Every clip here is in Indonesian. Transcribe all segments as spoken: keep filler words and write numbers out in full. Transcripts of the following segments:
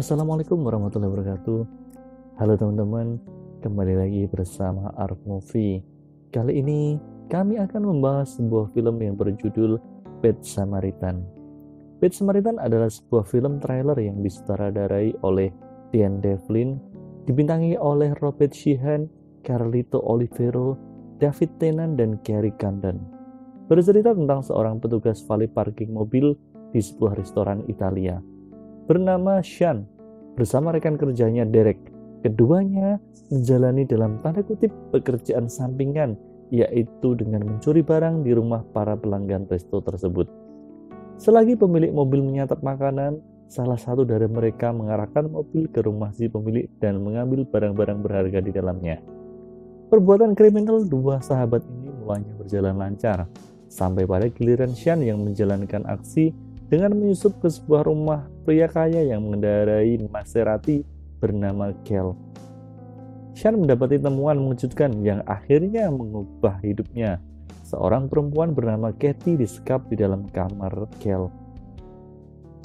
Assalamualaikum warahmatullahi wabarakatuh. Halo teman-teman, kembali lagi bersama Art Movie. Kali ini kami akan membahas sebuah film yang berjudul Bad Samaritan. Bad Samaritan adalah sebuah film trailer yang disutradarai oleh Dan Devlin, dibintangi oleh Robert Sheehan, Carlito Olivero, David Tennant, dan Gary Godden. Bercerita tentang seorang petugas valet parking mobil di sebuah restoran Italia bernama Sean bersama rekan kerjanya Derek. Keduanya menjalani dalam tanda kutip pekerjaan sampingan, yaitu dengan mencuri barang di rumah para pelanggan resto tersebut. Selagi pemilik mobil menyantap makanan, salah satu dari mereka mengarahkan mobil ke rumah si pemilik dan mengambil barang-barang berharga di dalamnya. Perbuatan kriminal dua sahabat ini mulanya berjalan lancar, sampai pada giliran Sean yang menjalankan aksi dengan menyusup ke sebuah rumah pria kaya yang mengendarai Maserati bernama Cale. Sean mendapati temuan mengejutkan yang akhirnya mengubah hidupnya. Seorang perempuan bernama Katie disekap di dalam kamar Cale.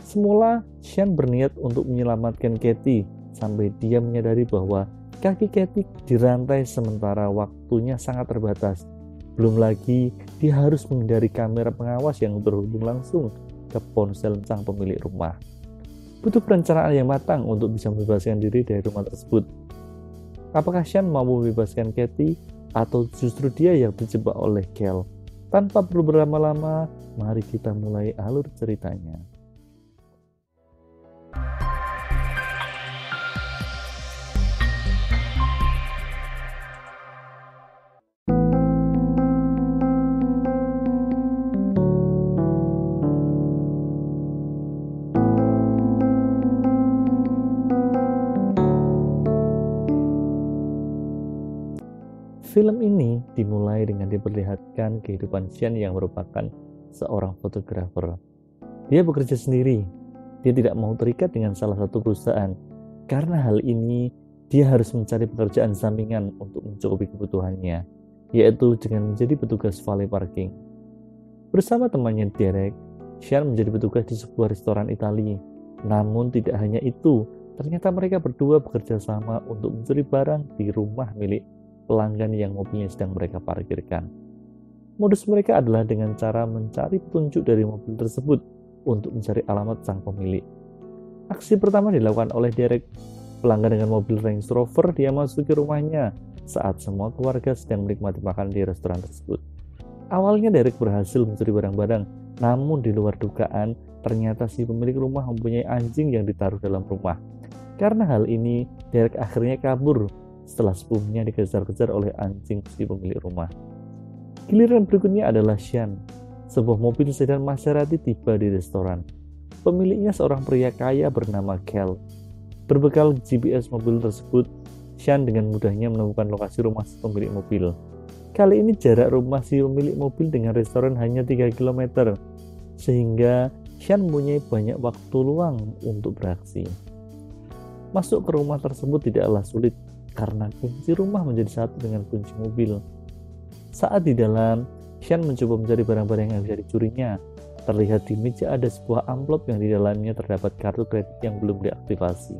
Semula, Sean berniat untuk menyelamatkan Katie sampai dia menyadari bahwa kaki Katie dirantai sementara waktunya sangat terbatas. Belum lagi, dia harus menghindari kamera pengawas yang berhubung langsung ke ponsel sang pemilik rumah. Butuh perencanaan yang matang untuk bisa membebaskan diri dari rumah tersebut. Apakah Sean mau membebaskan Katie atau justru dia yang dijebak oleh Cale? Tanpa perlu berlama-lama, mari kita mulai alur ceritanya. Film ini dimulai dengan diperlihatkan kehidupan Sean yang merupakan seorang fotografer. Dia bekerja sendiri. Dia tidak mau terikat dengan salah satu perusahaan. Karena hal ini, dia harus mencari pekerjaan sampingan untuk mencukupi kebutuhannya, yaitu dengan menjadi petugas valet parking. Bersama temannya Derek, Sean menjadi petugas di sebuah restoran Italia. Namun tidak hanya itu, ternyata mereka berdua bekerja sama untuk mencuri barang di rumah milik pelanggan yang mobilnya sedang mereka parkirkan. Modus mereka adalah dengan cara mencari petunjuk dari mobil tersebut untuk mencari alamat sang pemilik. Aksi pertama dilakukan oleh Derek. Pelanggan dengan mobil Range Rover dia masuki rumahnya saat semua keluarga sedang menikmati makan di restoran tersebut. Awalnya Derek berhasil mencuri barang-barang, namun di luar dugaan ternyata si pemilik rumah mempunyai anjing yang ditaruh dalam rumah. Karena hal ini, Derek akhirnya kabur setelah sebelumnya dikejar-kejar oleh anjing si pemilik rumah. Giliran berikutnya adalah Sean. Sebuah mobil sedan Maserati tiba di restoran. Pemiliknya seorang pria kaya bernama Cale. Berbekal G P S mobil tersebut, Sean dengan mudahnya menemukan lokasi rumah si pemilik mobil. Kali ini jarak rumah si pemilik mobil dengan restoran hanya tiga kilometer, sehingga Sean mempunyai banyak waktu luang untuk beraksi. Masuk ke rumah tersebut tidaklah sulit, karena kunci rumah menjadi satu dengan kunci mobil. Saat di dalam, Sean mencoba mencari barang-barang yang bisa dicurinya. Terlihat di meja ada sebuah amplop yang di dalamnya terdapat kartu kredit yang belum diaktifasi.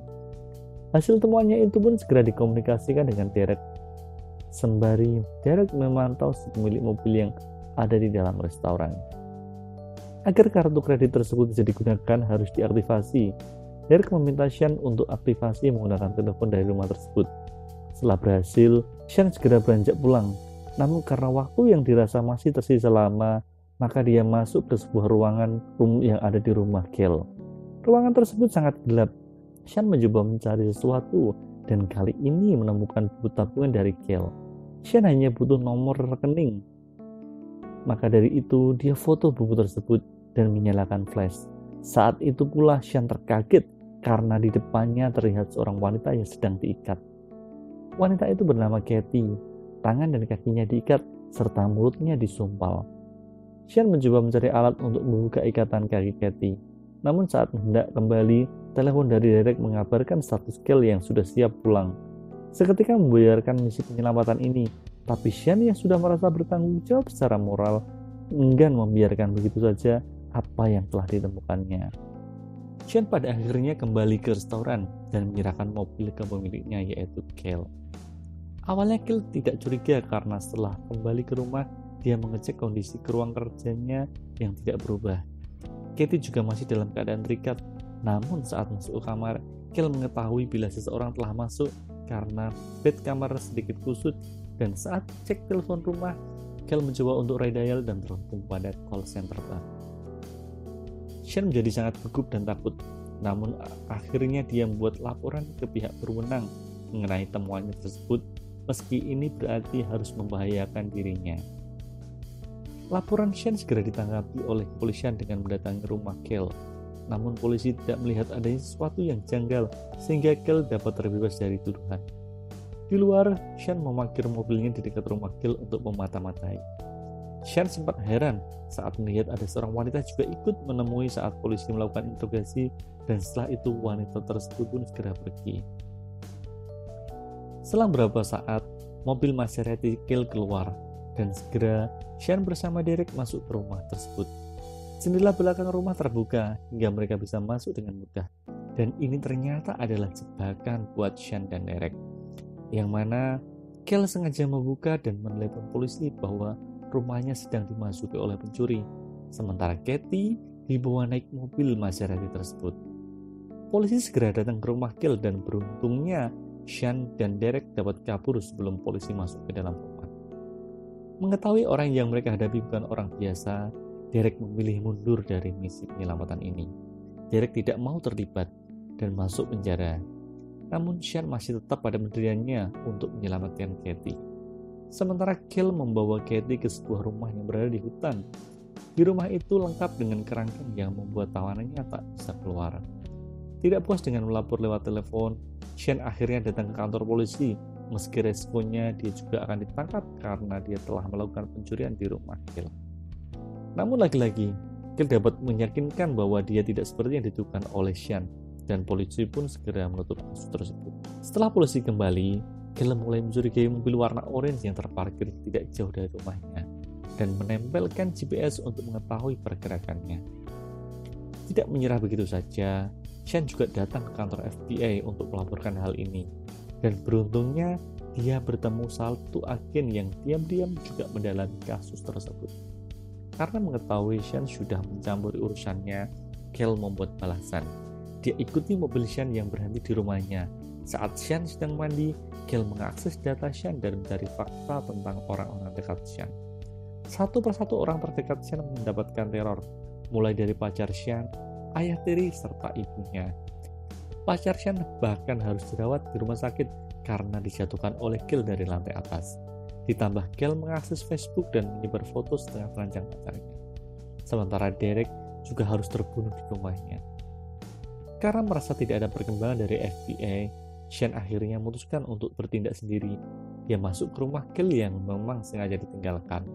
Hasil temuannya itu pun segera dikomunikasikan dengan Derek. Sembari Derek memantau si pemilik mobil yang ada di dalam restoran. Agar kartu kredit tersebut bisa digunakan harus diaktifasi. Derek meminta Sean untuk aktifasi menggunakan telepon dari rumah tersebut. Setelah berhasil, Sean segera beranjak pulang. Namun karena waktu yang dirasa masih tersisa lama, maka dia masuk ke sebuah ruangan umum yang ada di rumah Cale. Ruangan tersebut sangat gelap. Sean mencoba mencari sesuatu dan kali ini menemukan buku tabungan dari Cale. Sean hanya butuh nomor rekening. Maka dari itu dia foto buku tersebut dan menyalakan flash. Saat itu pula Sean terkaget karena di depannya terlihat seorang wanita yang sedang diikat. Wanita itu bernama Katie. Tangan dan kakinya diikat, serta mulutnya disumpal. Sean mencoba mencari alat untuk membuka ikatan kaki Katie. Namun saat hendak kembali, telepon dari Derek mengabarkan status Cale yang sudah siap pulang. Seketika membayarkan misi penyelamatan ini, tapi Sean yang sudah merasa bertanggung jawab secara moral, enggan membiarkan begitu saja apa yang telah ditemukannya. Sean pada akhirnya kembali ke restoran dan menyerahkan mobil ke pemiliknya, yaitu Cale. Awalnya Cale tidak curiga karena setelah kembali ke rumah, dia mengecek kondisi ke ruang kerjanya yang tidak berubah. Katie juga masih dalam keadaan terikat, namun saat masuk kamar, Cale mengetahui bila seseorang telah masuk karena bed kamar sedikit kusut, dan saat cek telepon rumah, Cale mencoba untuk redial dan terhubung pada call center bar. Sean menjadi sangat gugup dan takut, namun akhirnya dia membuat laporan ke pihak berwenang mengenai temuannya tersebut, meski ini berarti harus membahayakan dirinya. Laporan Sean segera ditanggapi oleh kepolisian dengan mendatangi rumah Cale. Namun polisi tidak melihat adanya sesuatu yang janggal sehingga Cale dapat terbebas dari tuduhan. Di luar, Sean memarkir mobilnya di dekat rumah Cale untuk memata-matai. Sean sempat heran saat melihat ada seorang wanita juga ikut menemui saat polisi melakukan interogasi, dan setelah itu wanita tersebut pun segera pergi. Selang beberapa saat, mobil Maserati Cale keluar. Dan segera, Sean bersama Derek masuk ke rumah tersebut. Jendela belakang rumah terbuka hingga mereka bisa masuk dengan mudah. Dan ini ternyata adalah jebakan buat Sean dan Derek, yang mana Cale sengaja membuka dan menelepon polisi bahwa rumahnya sedang dimasuki oleh pencuri. Sementara Katie dibawa naik mobil Maserati tersebut. Polisi segera datang ke rumah Cale dan beruntungnya Sean dan Derek dapat kabur sebelum polisi masuk ke dalam rumah. Mengetahui orang yang mereka hadapi bukan orang biasa, Derek memilih mundur dari misi penyelamatan ini. Derek tidak mau terlibat dan masuk penjara. Namun Sean masih tetap pada pendiriannya untuk menyelamatkan Katie. Sementara Cale membawa Katie ke sebuah rumah yang berada di hutan. Di rumah itu lengkap dengan kerangkeng yang membuat tawanannya tak bisa keluar. Tidak puas dengan melapor lewat telepon, Sean akhirnya datang ke kantor polisi. Meski responnya dia juga akan ditangkap karena dia telah melakukan pencurian di rumah Cale. Namun lagi-lagi, Cale dapat meyakinkan bahwa dia tidak seperti yang dituduhkan oleh Sean, dan polisi pun segera menutup kasus tersebut. Setelah polisi kembali, Cale mulai mencurigai mobil warna orange yang terparkir tidak jauh dari rumahnya, dan menempelkan G P S untuk mengetahui pergerakannya. Tidak menyerah begitu saja, Sean juga datang ke kantor F B I untuk melaporkan hal ini. Dan beruntungnya, dia bertemu satu agen yang diam-diam juga mendalami kasus tersebut. Karena mengetahui Sean sudah mencampuri urusannya, Cale membuat balasan. Dia ikuti mobil Sean yang berhenti di rumahnya. Saat Sean sedang mandi, Cale mengakses data Sean dan mencari fakta tentang orang-orang dekat Sean. Satu persatu orang terdekat Sean mendapatkan teror, mulai dari pacar Sean, ayah tiri, serta ibunya. Pacar Sean bahkan harus dirawat di rumah sakit karena dijatuhkan oleh Cale dari lantai atas. Ditambah Cale mengakses Facebook dan menyebar foto setengah telanjang pacarnya. Sementara Derek juga harus terbunuh di rumahnya. Karena merasa tidak ada perkembangan dari F B I, Sean akhirnya memutuskan untuk bertindak sendiri. Dia masuk ke rumah Cale yang memang sengaja ditinggalkan.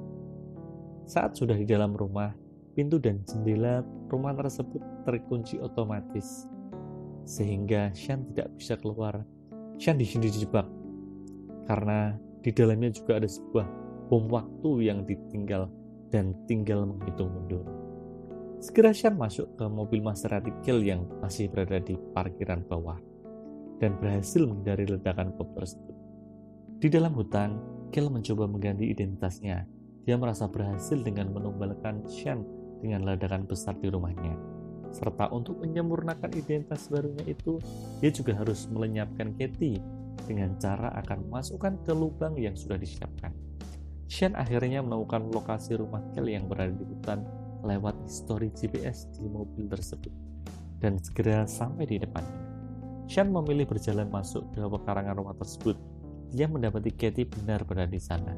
Saat sudah di dalam rumah, pintu dan jendela rumah tersebut terkunci otomatis, sehingga Sean tidak bisa keluar. Sean di sini dijebak karena di dalamnya juga ada sebuah bom waktu yang ditinggal dan tinggal menghitung mundur. Segera Sean masuk ke mobil Maserati Cale yang masih berada di parkiran bawah dan berhasil menghindari ledakan bom tersebut. Di dalam hutan, Cale mencoba mengganti identitasnya. Dia merasa berhasil dengan menumbalkan Sean dengan ledakan besar di rumahnya. Serta untuk menyempurnakan identitas barunya itu, dia juga harus melenyapkan Katie dengan cara akan masukkan ke lubang yang sudah disiapkan. Sean akhirnya menemukan lokasi rumah Cale yang berada di hutan lewat histori G P S di mobil tersebut, dan segera sampai di depannya. Sean memilih berjalan masuk ke pekarangan rumah tersebut. Dia mendapati Katie benar berada di sana.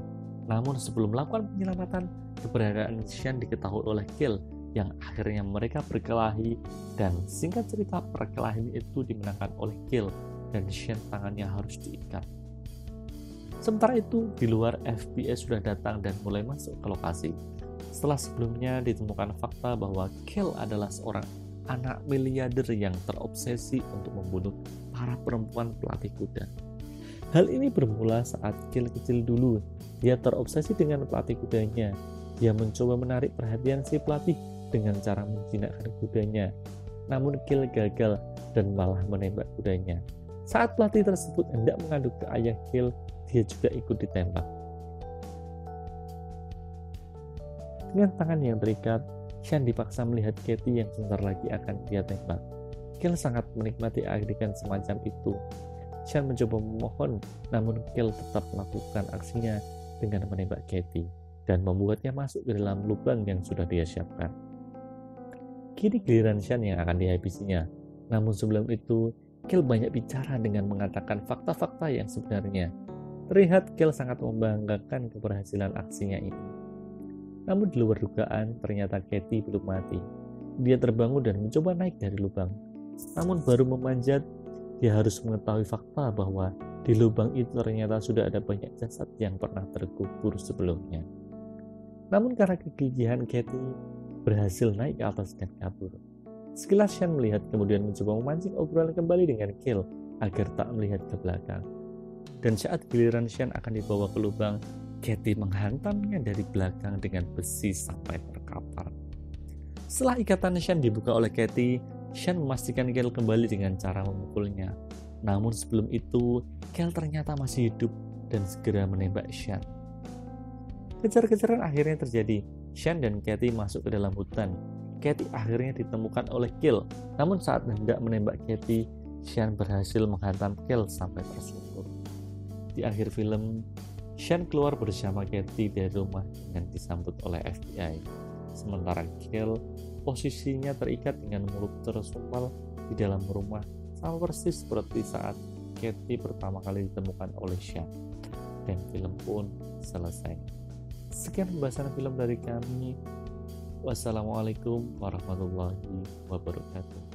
Namun sebelum melakukan penyelamatan, keberadaan Sean diketahui oleh Cale, yang akhirnya mereka berkelahi, dan singkat cerita perkelahian itu dimenangkan oleh Cale dan Sean tangannya harus diikat. Sementara itu, di luar, F B I sudah datang dan mulai masuk ke lokasi. Setelah sebelumnya ditemukan fakta bahwa Cale adalah seorang anak miliarder yang terobsesi untuk membunuh para perempuan pelatih kuda. Hal ini bermula saat Cale kecil dulu, dia terobsesi dengan pelatih kudanya. Dia mencoba menarik perhatian si pelatih dengan cara menjinakkan kudanya. Namun Cale gagal dan malah menembak kudanya. Saat pelatih tersebut hendak mengadu ke ayah Cale, dia juga ikut ditembak. Dengan tangan yang terikat, Sean dipaksa melihat Katie yang sebentar lagi akan dia tembak. Cale sangat menikmati adegan semacam itu. Sean mencoba memohon, namun Cale tetap melakukan aksinya dengan menembak Katie dan membuatnya masuk ke dalam lubang yang sudah dia siapkan. Kini giliran Sean yang akan dihabisinya. Namun sebelum itu, Cale banyak bicara dengan mengatakan fakta-fakta yang sebenarnya. Terlihat Cale sangat membanggakan keberhasilan aksinya ini. Namun di luar dugaan, ternyata Katie belum mati. Dia terbangun dan mencoba naik dari lubang. Namun baru memanjat, dia harus mengetahui fakta bahwa di lubang itu ternyata sudah ada banyak jasad yang pernah terkubur sebelumnya. Namun karena kegigihan, Katie berhasil naik ke atas dan kabur. Sekilas Sean melihat, kemudian mencoba memancing obrolan kembali dengan Cale agar tak melihat ke belakang. Dan saat giliran Sean akan dibawa ke lubang, Katie menghantamnya dari belakang dengan besi sampai terkapar. Setelah ikatan Sean dibuka oleh Katie, Sean memastikan Cale kembali dengan cara memukulnya. Namun sebelum itu, Cale ternyata masih hidup dan segera menembak Sean. Kejar-kejaran akhirnya terjadi. Sean dan Katie masuk ke dalam hutan. Katie akhirnya ditemukan oleh Cale. Namun saat hendak menembak Katie, Sean berhasil menghantam Cale sampai tersungkur. Di akhir film, Sean keluar bersama Katie dari rumah dengan disambut oleh F B I. Sementara Cale posisinya terikat dengan mulut tersumbat di dalam rumah, sama persis seperti saat Katie pertama kali ditemukan oleh Sean. Dan film pun selesai. Sekian pembahasan film dari kami. Wassalamualaikum warahmatullahi wabarakatuh.